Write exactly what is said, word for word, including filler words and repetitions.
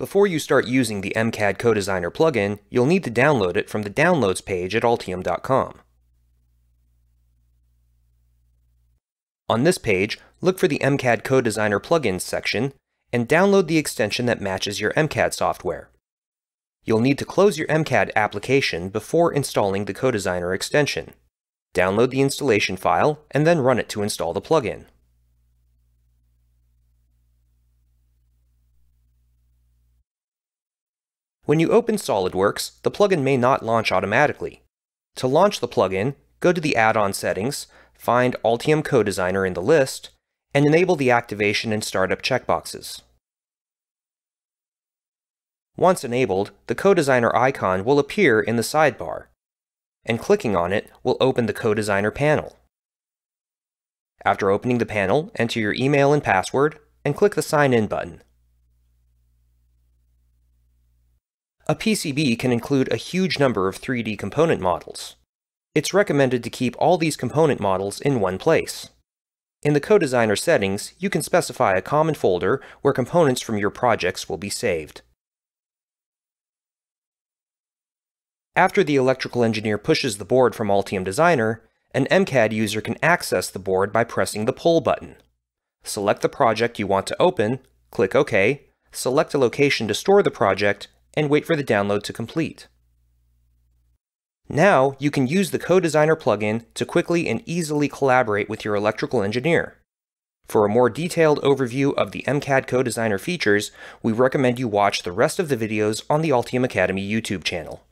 Before you start using the M CAD CoDesigner plugin, you'll need to download it from the Downloads page at altium dot com. On this page, look for the M CAD CoDesigner plugins section and download the extension that matches your M CAD software. You'll need to close your M CAD application before installing the CoDesigner extension. Download the installation file and then run it to install the plugin. When you open SolidWorks, the plugin may not launch automatically. To launch the plugin, go to the add-on settings, find Altium CoDesigner in the list, and enable the activation and startup checkboxes. Once enabled, the CoDesigner icon will appear in the sidebar, and clicking on it will open the CoDesigner panel. After opening the panel, enter your email and password, and click the Sign In button. A P C B can include a huge number of three D component models. It's recommended to keep all these component models in one place. In the CoDesigner settings, you can specify a common folder where components from your projects will be saved. After the electrical engineer pushes the board from Altium Designer, an M CAD user can access the board by pressing the Pull button. Select the project you want to open, click OK, select a location to store the project, and wait for the download to complete. Now, you can use the CoDesigner plugin to quickly and easily collaborate with your electrical engineer. For a more detailed overview of the M CAD CoDesigner features, we recommend you watch the rest of the videos on the Altium Academy YouTube channel.